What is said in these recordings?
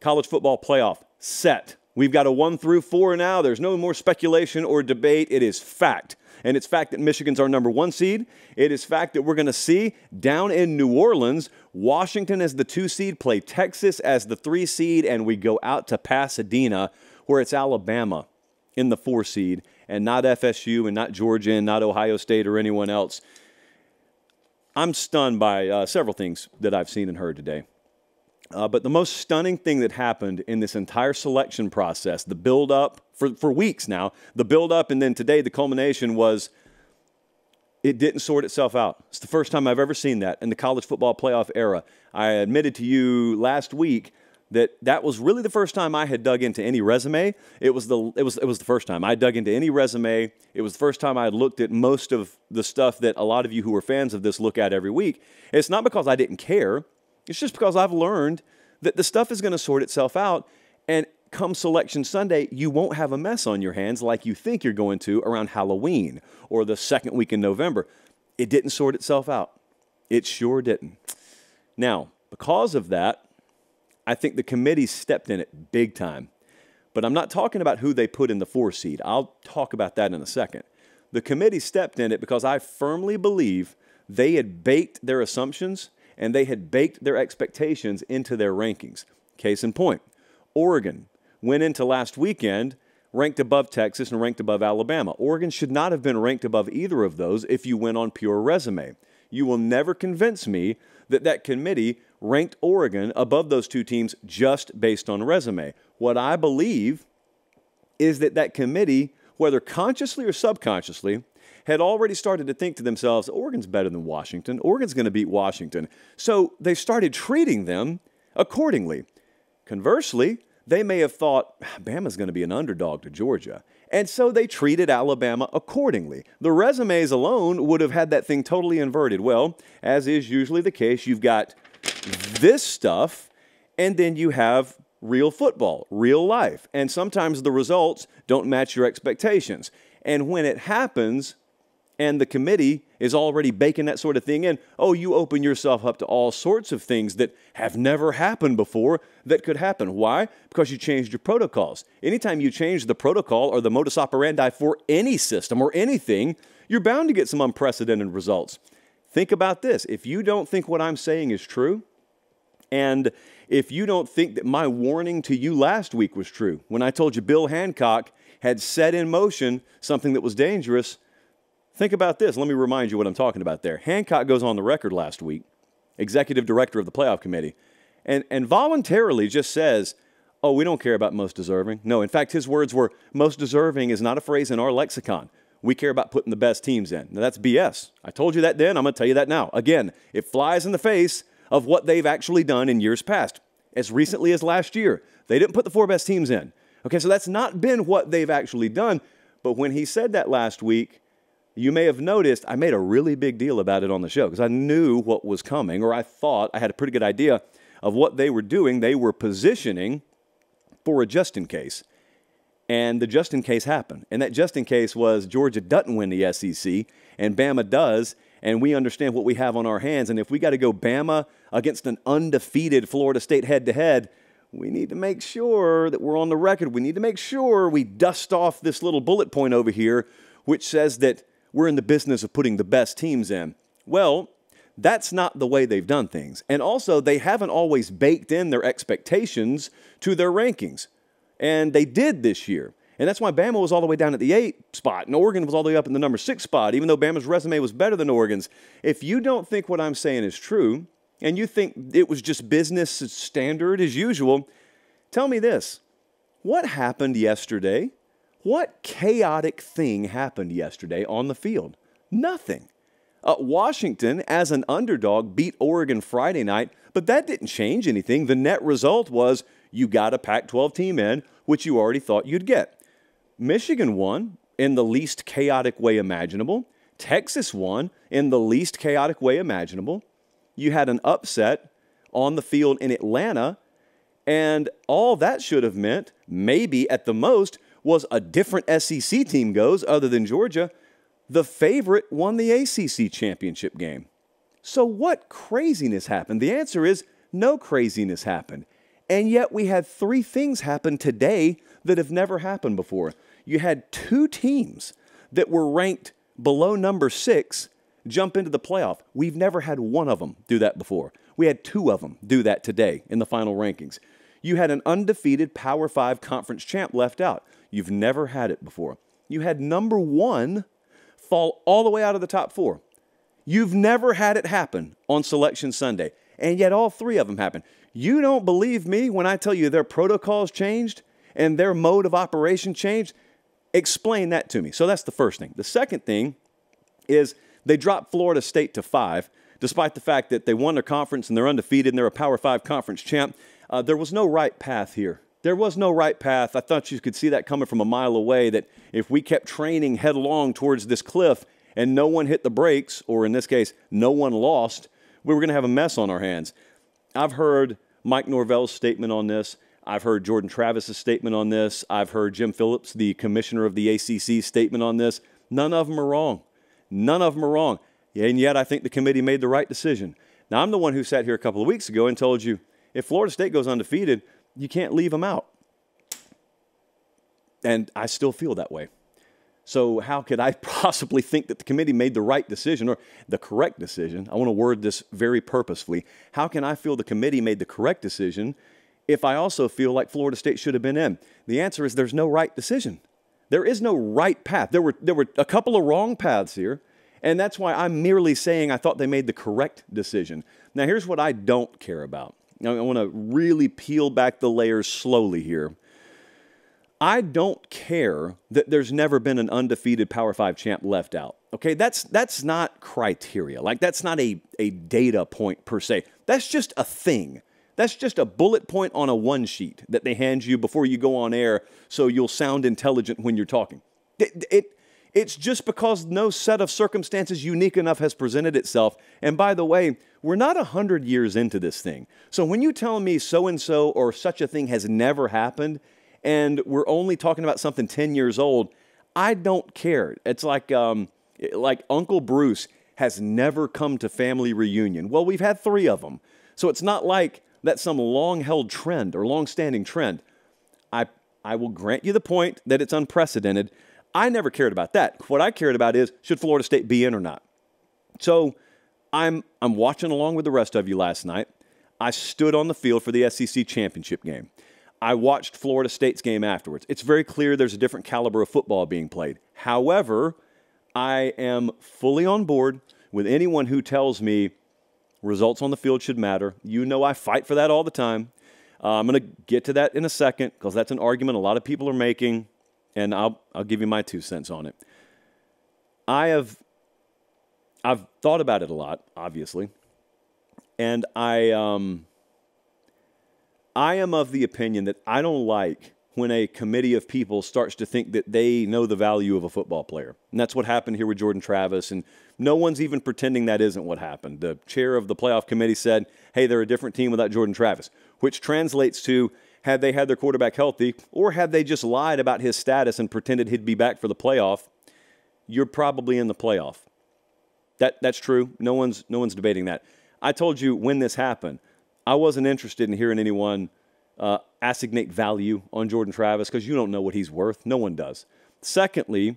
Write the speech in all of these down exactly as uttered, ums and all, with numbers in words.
College Football Playoff set. We've got a one through four now. There's no more speculation or debate. It is fact. And it's fact that Michigan's our number one seed. It is fact that we're going to see down in New Orleans, Washington as the two seed, play Texas as the three seed, and we go out to Pasadena where it's Alabama in the four seed and not F S U and not Georgia and not Ohio State or anyone else. I'm stunned by uh, several things that I've seen and heard today. Uh, but the most stunning thing that happened in this entire selection process, the build-up for, for weeks now, the build-up and then today the culmination was it didn't sort itself out. It's the first time I've ever seen that in the college football playoff era. I admitted to you last week that that was really the first time I had dug into any resume. It was the, it was, it was the first time I dug into any resume. It was the first time I had looked at most of the stuff that a lot of you who are fans of this look at every week. And it's not because I didn't care. It's just because I've learned that the stuff is going to sort itself out, and come Selection Sunday, you won't have a mess on your hands like you think you're going to around Halloween or the second week in November. It didn't sort itself out. It sure didn't. Now, because of that, I think the committee stepped in it big time. But I'm not talking about who they put in the four seed. I'll talk about that in a second. The committee stepped in it because I firmly believe they had baked their assumptions and they had baked their expectations into their rankings. Case in point, Oregon went into last weekend ranked above Texas and ranked above Alabama. Oregon should not have been ranked above either of those if you went on pure resume. You will never convince me that that committee ranked Oregon above those two teams just based on resume. What I believe is that that committee, whether consciously or subconsciously, had already started to think to themselves, Oregon's better than Washington. Oregon's going to beat Washington. So they started treating them accordingly. Conversely, they may have thought, Bama's going to be an underdog to Georgia. And so they treated Alabama accordingly. The resumes alone would have had that thing totally inverted. Well, as is usually the case, you've got this stuff, and then you have real football, real life. And sometimes the results don't match your expectations. And when it happens, and the committee is already baking that sort of thing in, oh, you open yourself up to all sorts of things that have never happened before that could happen. Why? Because you changed your protocols. Anytime you change the protocol or the modus operandi for any system or anything, you're bound to get some unprecedented results. Think about this. If you don't think what I'm saying is true, and if you don't think that my warning to you last week was true, when I told you Bill Hancock had set in motion something that was dangerous, think about this. Let me remind you what I'm talking about there. Hancock goes on the record last week, executive director of the playoff committee, and, and voluntarily just says, oh, we don't care about most deserving. No, in fact, his words were, most deserving is not a phrase in our lexicon. We care about putting the best teams in. Now, that's B S. I told you that then. I'm going to tell you that now. Again, it flies in the face of what they've actually done in years past. As recently as last year, they didn't put the four best teams in. Okay, so that's not been what they've actually done. But when he said that last week, you may have noticed I made a really big deal about it on the show because I knew what was coming, or I thought I had a pretty good idea of what they were doing. They were positioning for a just-in-case, and the just-in-case happened. And that just-in-case was Georgia doesn't win the S E C, and Bama does, and we understand what we have on our hands. And if we got to go Bama against an undefeated Florida State head-to-head, we need to make sure that we're on the record. We need to make sure we dust off this little bullet point over here, which says that we're in the business of putting the best teams in. Well, that's not the way they've done things. And also, they haven't always baked in their expectations to their rankings. And they did this year. And that's why Bama was all the way down at the eight spot, and Oregon was all the way up in the number six spot, even though Bama's resume was better than Oregon's. If you don't think what I'm saying is true, and you think it was just business standard as usual, tell me this. What happened yesterday? What chaotic thing happened yesterday on the field? Nothing. Uh, Washington, as an underdog, beat Oregon Friday night, but that didn't change anything. The net result was you got a Pac twelve team in, which you already thought you'd get. Michigan won in the least chaotic way imaginable. Texas won in the least chaotic way imaginable. You had an upset on the field in Atlanta, and all that should have meant, maybe at the most, was a different S E C team goes other than Georgia, the favorite won the A C C championship game. So what craziness happened? The answer is no craziness happened. And yet we had three things happen today that have never happened before. You had two teams that were ranked below number six jump into the playoff. We've never had one of them do that before. We had two of them do that today in the final rankings. You had an undefeated Power Five conference champ left out. You've never had it before. You had number one fall all the way out of the top four. You've never had it happen on Selection Sunday, and yet all three of them happened. You don't believe me when I tell you their protocols changed and their mode of operation changed? Explain that to me. So that's the first thing. The second thing is they dropped Florida State to five, despite the fact that they won their conference and they're undefeated and they're a Power Five conference champ. Uh, there was no right path here. There was no right path. I thought you could see that coming from a mile away, that if we kept training headlong towards this cliff and no one hit the brakes, or in this case, no one lost, we were going to have a mess on our hands. I've heard Mike Norvell's statement on this. I've heard Jordan Travis's statement on this. I've heard Jim Phillips, the commissioner of the A C C, statement on this. None of them are wrong. None of them are wrong. And yet I think the committee made the right decision. Now, I'm the one who sat here a couple of weeks ago and told you, if Florida State goes undefeated, you can't leave them out. And I still feel that way. So how could I possibly think that the committee made the right decision or the correct decision? I want to word this very purposefully. How can I feel the committee made the correct decision if I also feel like Florida State should have been in? The answer is there's no right decision. There is no right path. There were, there were a couple of wrong paths here, and that's why I'm merely saying I thought they made the correct decision. Now, here's what I don't care about. Now, I want to really peel back the layers slowly here. I don't care that there's never been an undefeated Power Five champ left out. Okay, that's, that's not criteria. Like, that's not a, a data point per se. That's just a thing. That's just a bullet point on a one sheet that they hand you before you go on air so you'll sound intelligent when you're talking. It, it, it's just because no set of circumstances unique enough has presented itself. And by the way, we're not one hundred years into this thing. So when you tell me so-and-so or such a thing has never happened and we're only talking about something ten years old, I don't care. It's like, um, like Uncle Bruce has never come to family reunion. Well, we've had three of them. So it's not like that's some long-held trend or long-standing trend. I, I will grant you the point that it's unprecedented. I never cared about that. What I cared about is, should Florida State be in or not? So I'm, I'm watching along with the rest of you last night. I stood on the field for the S E C championship game. I watched Florida State's game afterwards. It's very clear there's a different caliber of football being played. However, I am fully on board with anyone who tells me results on the field should matter. You know I fight for that all the time. Uh, I'm going to get to that in a second because that's an argument a lot of people are making, and I'll, I'll give you my two cents on it. I have I've thought about it a lot, obviously, and I, um, I am of the opinion that I don't like when a committee of people starts to think that they know the value of a football player. And that's what happened here with Jordan Travis, and no one's even pretending that isn't what happened. The chair of the playoff committee said, hey, they're a different team without Jordan Travis, which translates to, had they had their quarterback healthy, or had they just lied about his status and pretended he'd be back for the playoff, you're probably in the playoff. That, that's true. No one's, no one's debating that. I told you when this happened, I wasn't interested in hearing anyone Uh, assignate value on Jordan Travis because you don't know what he's worth. No one does. Secondly,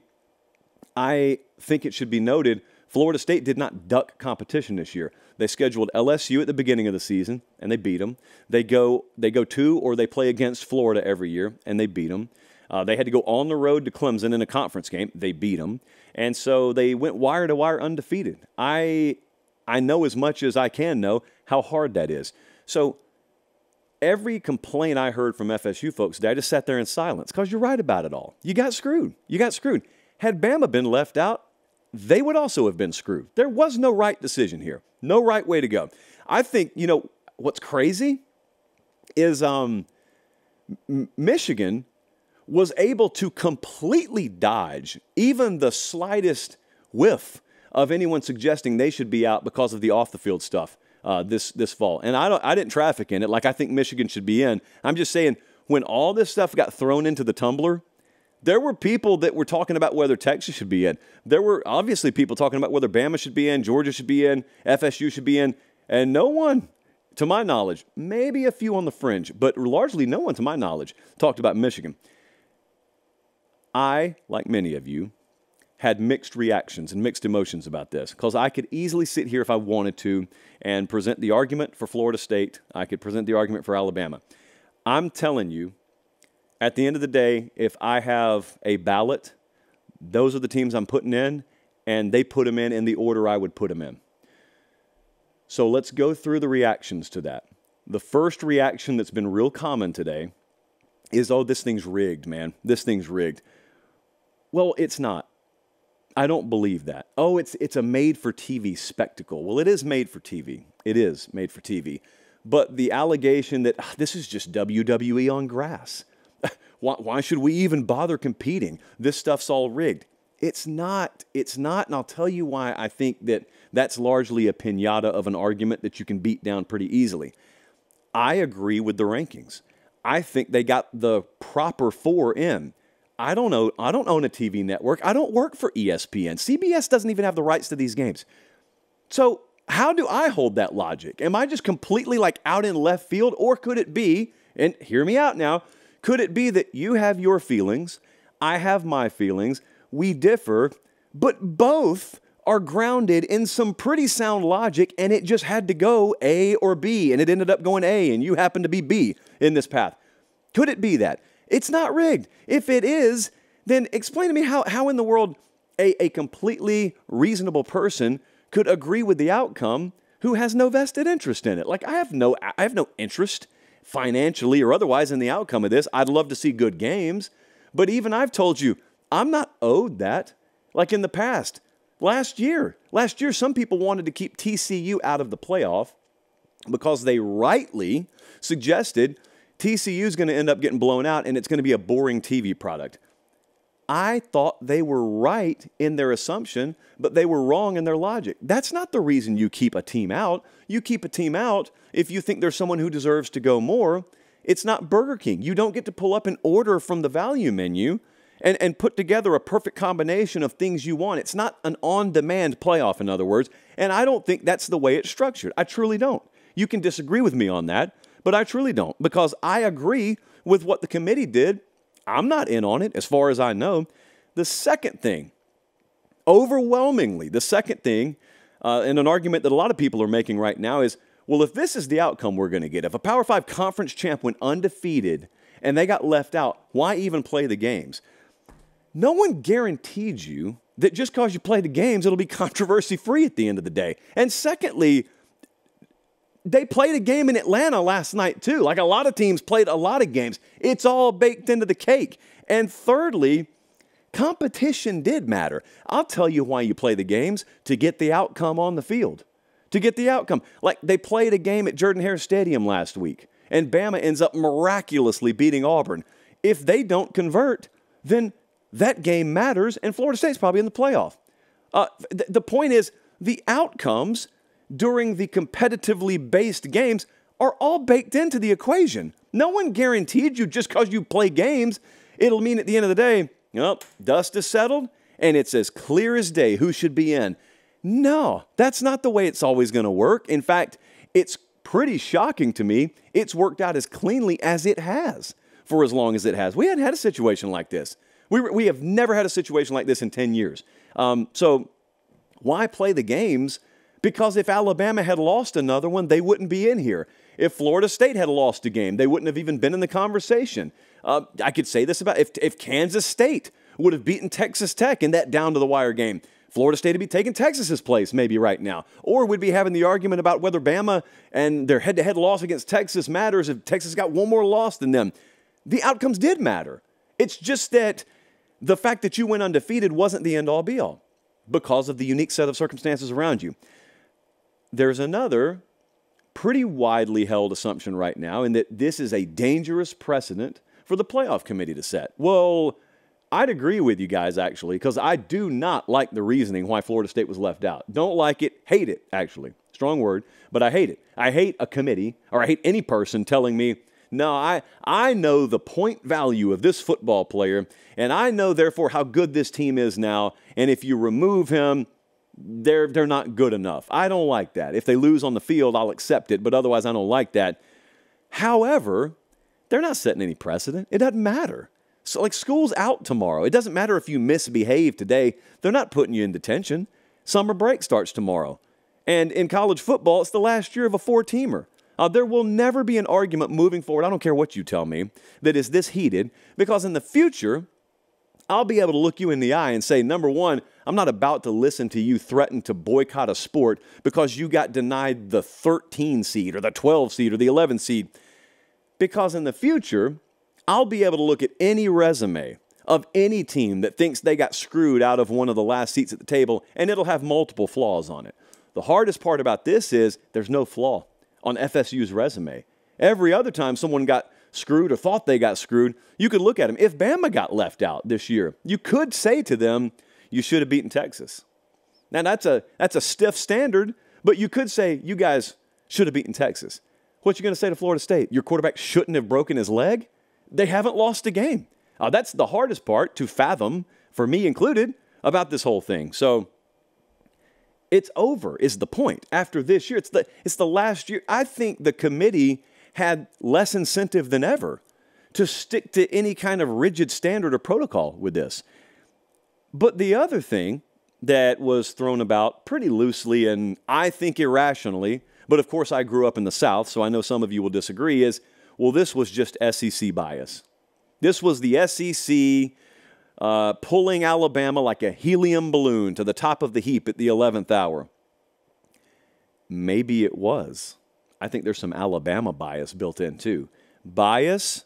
I think it should be noted Florida State did not duck competition this year. They scheduled L S U at the beginning of the season, and they beat them. They go, they go to or they play against Florida every year, and they beat them. Uh, they had to go on the road to Clemson in a conference game. They beat them. And so they went wire-to-wire undefeated. I, I know as much as I can know how hard that is. So every complaint I heard from F S U folks, I just sat there in silence because you're right about it all. You got screwed. You got screwed. Had Bama been left out, they would also have been screwed. There was no right decision here. No right way to go. I think, you know, what's crazy is um, Michigan was able to completely dodge even the slightest whiff of anyone suggesting they should be out because of the off-the-field stuff. Uh, this this fall. And I don't I didn't traffic in it like I think Michigan should be in. I'm just saying when all this stuff got thrown into the tumbler, there were people that were talking about whether Texas should be in. There were obviously people talking about whether Bama should be in, Georgia should be in, F S U should be in, and no one to my knowledge, maybe a few on the fringe, but largely no one to my knowledge talked about Michigan. I, like many of you, had mixed reactions and mixed emotions about this, because I could easily sit here if I wanted to and present the argument for Florida State. I could present the argument for Alabama. I'm telling you, at the end of the day, if I have a ballot, those are the teams I'm putting in, and they put them in in the order I would put them in. So let's go through the reactions to that. The first reaction that's been real common today is, oh, this thing's rigged, man. This thing's rigged. Well, it's not. I don't believe that. Oh, it's it's a made-for-T V spectacle. Well, it is made-for-T V. It is made-for-T V. But the allegation that oh, this is just W W E on grass. why, why should we even bother competing? This stuff's all rigged. It's not. It's not, and I'll tell you why I think that that's largely a piñata of an argument that you can beat down pretty easily. I agree with the rankings. I think they got the proper four in. I don't know. I don't own a T V network. I don't work for E S P N. C B S doesn't even have the rights to these games. So how do I hold that logic? Am I just completely like out in left field, or could it be, and hear me out now, could it be that you have your feelings, I have my feelings, we differ, but both are grounded in some pretty sound logic, and it just had to go A or B, and it ended up going A, and you happen to be B in this path? Could it be that? It's not rigged. If it is, then explain to me how, how in the world a, a completely reasonable person could agree with the outcome who has no vested interest in it. Like, I have no, I have no interest financially or otherwise in the outcome of this. I'd love to see good games, but even I've told you, I'm not owed that. Like in the past, last year, last year, some people wanted to keep T C U out of the playoff because they rightly suggested T C U is going to end up getting blown out, and it's going to be a boring T V product. I thought they were right in their assumption, but they were wrong in their logic. That's not the reason you keep a team out. You keep a team out if you think there's someone who deserves to go more. It's not Burger King. You don't get to pull up an order from the value menu and, and put together a perfect combination of things you want. It's not an on-demand playoff, in other words, and I don't think that's the way it's structured. I truly don't. You can disagree with me on that, but I truly don't, because I agree with what the committee did. I'm not in on it, as far as I know. The second thing, overwhelmingly, the second thing, uh, and an argument that a lot of people are making right now is, well, if this is the outcome we're going to get, if a Power Five conference champ went undefeated and they got left out, why even play the games? No one guaranteed you that just because you play the games, it'll be controversy-free at the end of the day. And secondly, they played a game in Atlanta last night, too. Like, a lot of teams played a lot of games. It's all baked into the cake. And thirdly, competition did matter. I'll tell you why you play the games: to get the outcome on the field, to get the outcome. Like, they played a game at Jordan-Hare Stadium last week, and Bama ends up miraculously beating Auburn. If they don't convert, then that game matters, and Florida State's probably in the playoff. Uh, th the point is, the outcomes during the competitively based games are all baked into the equation. No one guaranteed you just because you play games, it'll mean at the end of the day, oh, dust is settled and it's as clear as day who should be in. No, that's not the way it's always going to work. In fact, it's pretty shocking to me it's worked out as cleanly as it has for as long as it has. We hadn't had a situation like this. We, we have never had a situation like this in ten years. Um, so why play the games? Because if Alabama had lost another one, they wouldn't be in here. If Florida State had lost a game, they wouldn't have even been in the conversation. Uh, I could say this about if, if Kansas State would have beaten Texas Tech in that down-to-the-wire game, Florida State would be taking Texas's place maybe right now. Or we'd be having the argument about whether Bama and their head-to-head loss against Texas matters if Texas got one more loss than them. The outcomes did matter. It's just that the fact that you went undefeated wasn't the end-all be-all because of the unique set of circumstances around you. There's another pretty widely held assumption right now, in that this is a dangerous precedent for the playoff committee to set. Well, I'd agree with you guys, actually, because I do not like the reasoning why Florida State was left out. Don't like it. Hate it, actually. Strong word, but I hate it. I hate a committee, or I hate any person telling me, no, I, I know the point value of this football player, and I know, therefore, how good this team is now, and if you remove him, they're, they're not good enough. I don't like that. If they lose on the field, I'll accept it, but otherwise I don't like that. However, they're not setting any precedent. It doesn't matter. So, like, school's out tomorrow. It doesn't matter if you misbehave today. They're not putting you in detention. Summer break starts tomorrow. And in college football, it's the last year of a four-teamer. Uh, there will never be an argument moving forward, I don't care what you tell me, that is this heated, because in the future, I'll be able to look you in the eye and say, number one, I'm not about to listen to you threaten to boycott a sport because you got denied the thirteen seed or the twelve seed or the eleven seed. Because in the future, I'll be able to look at any resume of any team that thinks they got screwed out of one of the last seats at the table, and it'll have multiple flaws on it. The hardest part about this is there's no flaw on F S U's resume. Every other time someone got screwed or thought they got screwed, you could look at them. If Bama got left out this year, you could say to them, you should have beaten Texas. Now, that's a, that's a stiff standard, but you could say, you guys should have beaten Texas. What you going to say to Florida State? Your quarterback shouldn't have broken his leg? They haven't lost a game. Uh, that's the hardest part to fathom, for me included, about this whole thing. So it's over is the point. After this year, it's the, it's the last year. I think the committee had less incentive than ever to stick to any kind of rigid standard or protocol with this. But the other thing that was thrown about pretty loosely and I think irrationally, but of course I grew up in the South, so I know some of you will disagree, is, well, this was just S E C bias. This was the S E C uh, pulling Alabama like a helium balloon to the top of the heap at the eleventh hour. Maybe it was. I think there's some Alabama bias built in too. Bias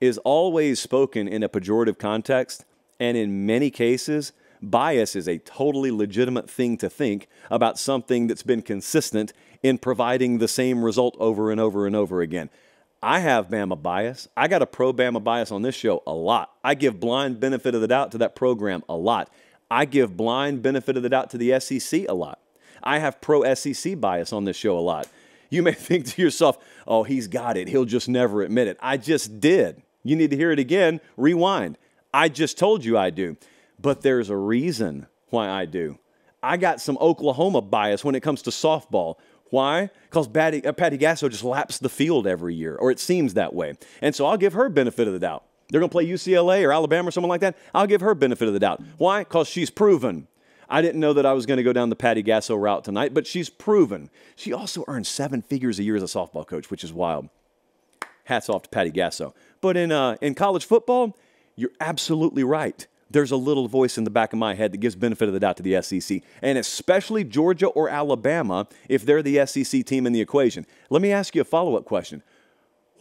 is always spoken in a pejorative context, and in many cases, bias is a totally legitimate thing to think about something that's been consistent in providing the same result over and over and over again. I have Bama bias. I got a pro-Bama bias on this show a lot. I give blind benefit of the doubt to that program a lot. I give blind benefit of the doubt to the S E C a lot. I have pro-S E C bias on this show a lot. You may think to yourself, oh, he's got it. He'll just never admit it. I just did. You need to hear it again. Rewind. I just told you I do. But there's a reason why I do. I got some Oklahoma bias when it comes to softball. Why? Because Patty, uh, Patty Gasso just laps the field every year, or it seems that way. And so I'll give her benefit of the doubt. They're going to play U C L A or Alabama or someone like that. I'll give her benefit of the doubt. Why? Because she's proven. I didn't know that I was going to go down the Patty Gasso route tonight, but she's proven. She also earned seven figures a year as a softball coach, which is wild. Hats off to Patty Gasso. But in, uh, in college football, you're absolutely right. There's a little voice in the back of my head that gives benefit of the doubt to the S E C, and especially Georgia or Alabama if they're the S E C team in the equation. Let me ask you a follow-up question.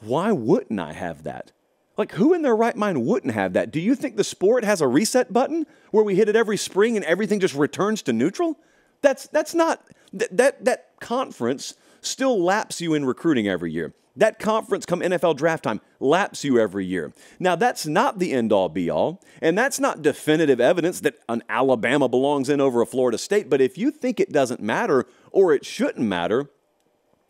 Why wouldn't I have that? Like, who in their right mind wouldn't have that? Do you think the sport has a reset button where we hit it every spring and everything just returns to neutral? That's, that's not th – that, that conference still laps you in recruiting every year. That conference come N F L draft time laps you every year. Now, that's not the end-all, be-all, and that's not definitive evidence that an Alabama belongs in over a Florida State, but if you think it doesn't matter or it shouldn't matter,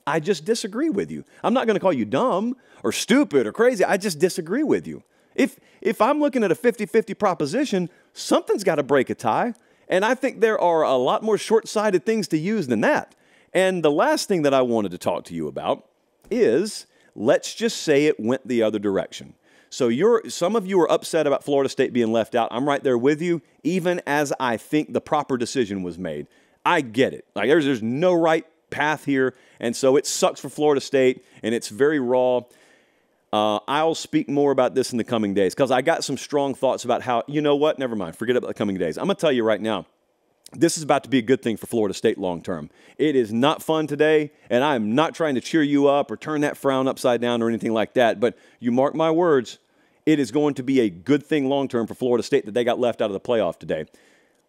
I just disagree with you. I'm not going to call you dumb or stupid or crazy. I just disagree with you. If, if I'm looking at a fifty fifty proposition, something's got to break a tie, and I think there are a lot more short-sighted things to use than that. And the last thing that I wanted to talk to you about is, let's just say it went the other direction. So you're, some of you are upset about Florida State being left out. I'm right there with you, even as I think the proper decision was made. I get it. Like, there's, there's no right path here, and so it sucks for Florida State, and it's very raw. Uh, I'll speak more about this in the coming days, because I got some strong thoughts about how, you know what, never mind, forget about the coming days. I'm going to tell you right now, this is about to be a good thing for Florida State long term. It is not fun today, and I'm not trying to cheer you up or turn that frown upside down or anything like that, but you mark my words, it is going to be a good thing long term for Florida State that they got left out of the playoff today.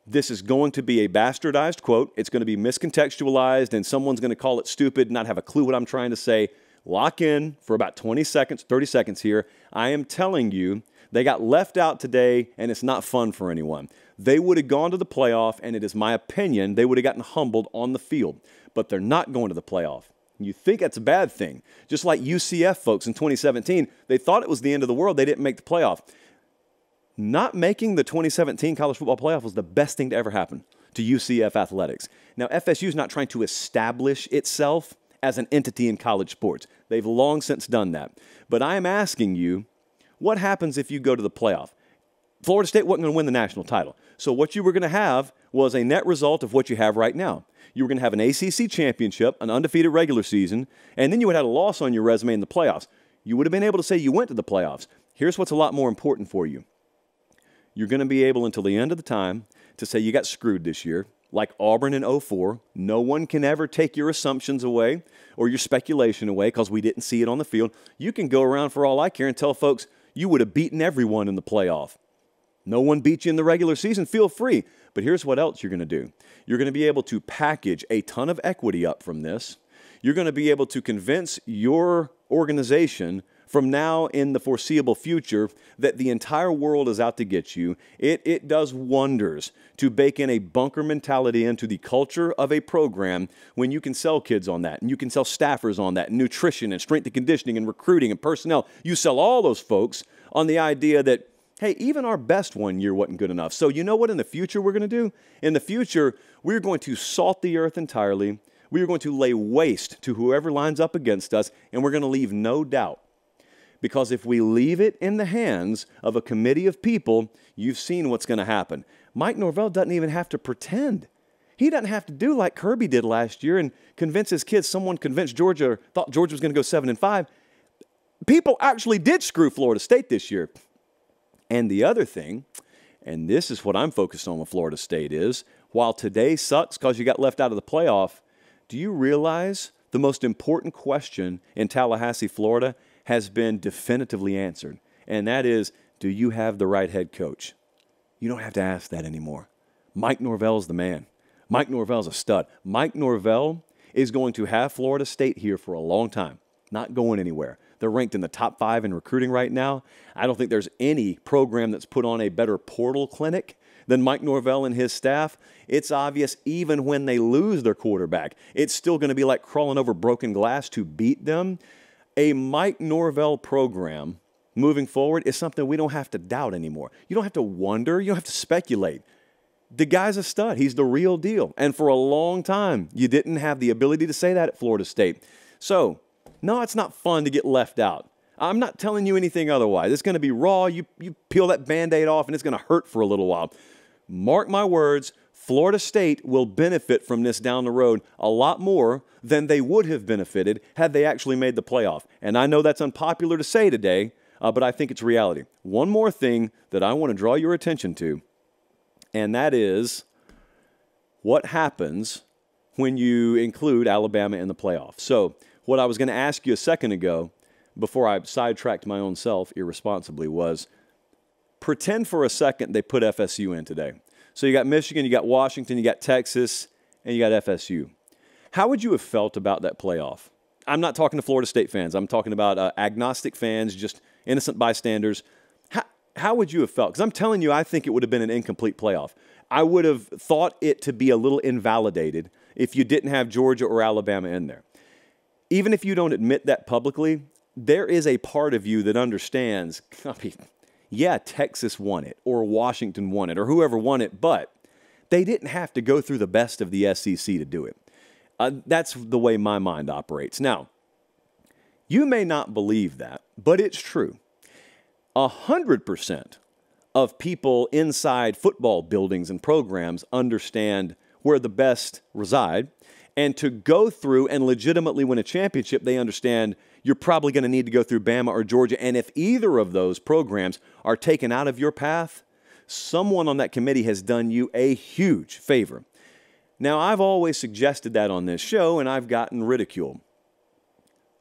This is going to be a bastardized quote. It's going to be miscontextualized, and someone's going to call it stupid and not have a clue what I'm trying to say. Lock in for about twenty seconds, thirty seconds here. I am telling you, they got left out today, and it's not fun for anyone. They would have gone to the playoff, and it is my opinion, they would have gotten humbled on the field. But they're not going to the playoff. You think that's a bad thing. Just like U C F folks in twenty seventeen, they thought it was the end of the world. They didn't make the playoff. Not making the twenty seventeen college football playoff was the best thing to ever happen to U C F athletics. Now, F S U is not trying to establish itself as an entity in college sports. They've long since done that. But I am asking you, what happens if you go to the playoff? Florida State wasn't going to win the national title. So what you were going to have was a net result of what you have right now. You were going to have an A C C championship, an undefeated regular season, and then you would have had a loss on your resume in the playoffs. You would have been able to say you went to the playoffs. Here's what's a lot more important for you. You're going to be able until the end of the time to say you got screwed this year, like Auburn in oh four. No one can ever take your assumptions away or your speculation away because we didn't see it on the field. You can go around for all I care and tell folks you would have beaten everyone in the playoff. No one beat you in the regular season, feel free. But here's what else you're going to do. You're going to be able to package a ton of equity up from this. You're going to be able to convince your organization from now in the foreseeable future that the entire world is out to get you. It, it does wonders to bake in a bunker mentality into the culture of a program when you can sell kids on that, and you can sell staffers on that, and nutrition and strength and conditioning and recruiting and personnel. You sell all those folks on the idea that, hey, even our best one year wasn't good enough. So you know what in the future we're going to do? In the future, we're going to salt the earth entirely. We are going to lay waste to whoever lines up against us, and we're going to leave no doubt. Because if we leave it in the hands of a committee of people, you've seen what's going to happen. Mike Norvell doesn't even have to pretend. He doesn't have to do like Kirby did last year and convince his kids. Someone convinced Georgia or thought Georgia was going to go seven and five. People actually did screw Florida State this year. And the other thing, and this is what I'm focused on with Florida State, is while today sucks because you got left out of the playoff, do you realize the most important question in Tallahassee, Florida, has been definitively answered? And that is, do you have the right head coach? You don't have to ask that anymore. Mike Norvell's the man. Mike Norvell's a stud. Mike Norvell is going to have Florida State here for a long time, not going anywhere. They're ranked in the top five in recruiting right now. I don't think there's any program that's put on a better portal clinic than Mike Norvell and his staff. It's obvious even when they lose their quarterback, it's still going to be like crawling over broken glass to beat them. A Mike Norvell program moving forward is something we don't have to doubt anymore. You don't have to wonder. You don't have to speculate. The guy's a stud. He's the real deal. And for a long time, you didn't have the ability to say that at Florida State. So, no, it's not fun to get left out. I'm not telling you anything otherwise. It's going to be raw. You, you peel that Band-Aid off, and it's going to hurt for a little while. Mark my words, Florida State will benefit from this down the road a lot more than they would have benefited had they actually made the playoff. And I know that's unpopular to say today, uh, but I think it's reality. One more thing that I want to draw your attention to, and that is what happens when you include Alabama in the playoff. So, what I was going to ask you a second ago, before I sidetracked my own self irresponsibly, was pretend for a second they put F S U in today. So you got Michigan, you got Washington, you got Texas, and you got F S U. How would you have felt about that playoff? I'm not talking to Florida State fans. I'm talking about uh, agnostic fans, just innocent bystanders. How, how would you have felt? Because I'm telling you, I think it would have been an incomplete playoff. I would have thought it to be a little invalidated if you didn't have Georgia or Alabama in there. Even if you don't admit that publicly, there is a part of you that understands, I mean, yeah, Texas won it, or Washington won it, or whoever won it, but they didn't have to go through the best of the S E C to do it. Uh, that's the way my mind operates. Now, you may not believe that, but it's true. A hundred percent of people inside football buildings and programs understand where the best reside. And to go through and legitimately win a championship, they understand you're probably going to need to go through Bama or Georgia. And if either of those programs are taken out of your path, someone on that committee has done you a huge favor. Now, I've always suggested that on this show, and I've gotten ridiculed.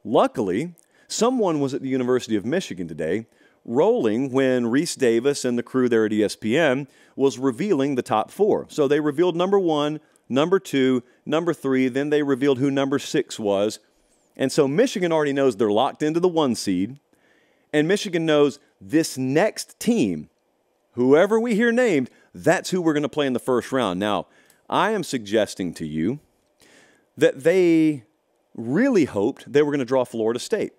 Luckily, someone was at the University of Michigan today rolling when Reese Davis and the crew there at E S P N was revealing the top four. So they revealed number one, number two, number three, then they revealed who number six was. And so Michigan already knows they're locked into the one seed. And Michigan knows this next team, whoever we hear named, that's who we're going to play in the first round. Now, I am suggesting to you that they really hoped they were going to draw Florida State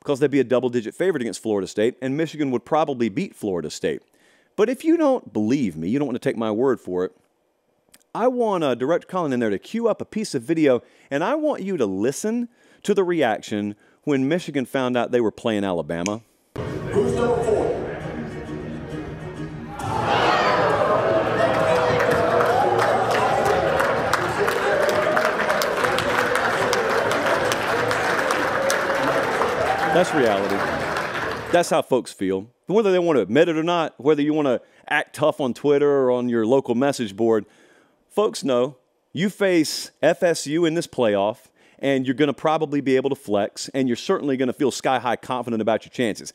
because they'd be a double-digit favorite against Florida State, and Michigan would probably beat Florida State. But if you don't believe me, you don't want to take my word for it, I want uh, Director Colin in there to cue up a piece of video, and I want you to listen to the reaction when Michigan found out they were playing Alabama. Who's number four? That's reality. That's how folks feel. Whether they want to admit it or not, whether you want to act tough on Twitter or on your local message board, folks know you face F S U in this playoff, and you're going to probably be able to flex, and you're certainly going to feel sky-high confident about your chances.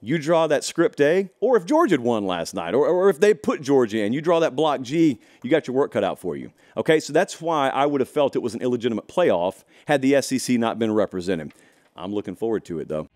You draw that script A, or if Georgia had won last night, or, or if they put Georgia in, you draw that block G, you got your work cut out for you. Okay, so that's why I would have felt it was an illegitimate playoff had the S E C not been represented. I'm looking forward to it, though.